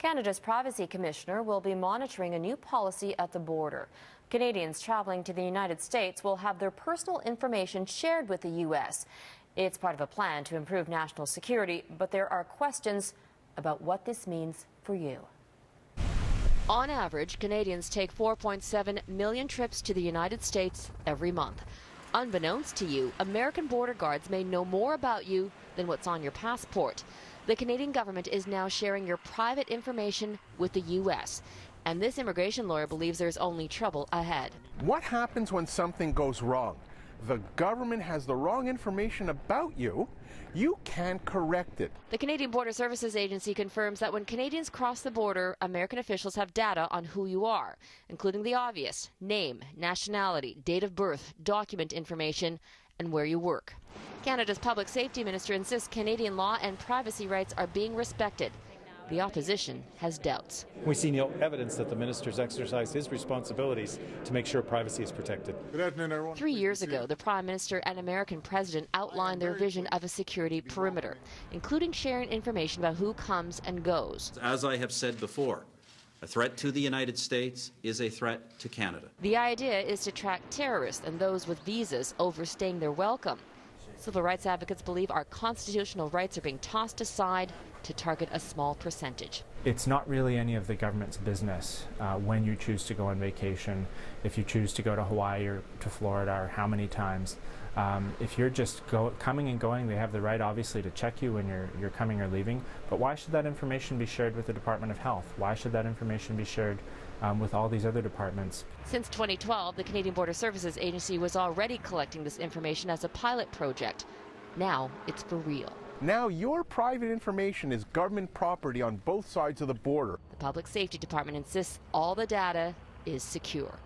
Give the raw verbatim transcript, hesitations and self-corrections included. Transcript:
Canada's Privacy Commissioner will be monitoring a new policy at the border. Canadians traveling to the United States will have their personal information shared with the U S It's part of a plan to improve national security, but there are questions about what this means for you. On average, Canadians take four point seven million trips to the United States every month. Unbeknownst to you, American border guards may know more about you than what's on your passport. The Canadian government is now sharing your private information with the U S, and this immigration lawyer believes there's only trouble ahead. What happens when something goes wrong? The government has the wrong information about you. You can't correct it. The Canadian Border Services Agency confirms that when Canadians cross the border, American officials have data on who you are, including the obvious: name, nationality, date of birth, document information, and where you work. Canada's Public Safety Minister insists Canadian law and privacy rights are being respected. The opposition has doubts. We see no evidence that the minister's exercised his responsibilities to make sure privacy is protected. Three years ago, the Prime Minister and American President outlined their vision of a security perimeter, including sharing information about who comes and goes. As I have said before, a threat to the United States is a threat to Canada. The idea is to track terrorists and those with visas overstaying their welcome. Civil rights advocates believe our constitutional rights are being tossed aside to target a small percentage. It's not really any of the government's business uh, when you choose to go on vacation, if you choose to go to Hawaii or to Florida, or how many times. Um, if you're just go, coming and going, they have the right, obviously, to check you when you're, you're coming or leaving. But why should that information be shared with the Department of Health? Why should that information be shared um, with all these other departments? Since twenty twelve, the Canadian Border Services Agency was already collecting this information as a pilot project. Now it's for real. Now your private information is government property on both sides of the border. The Public Safety Department insists all the data is secure.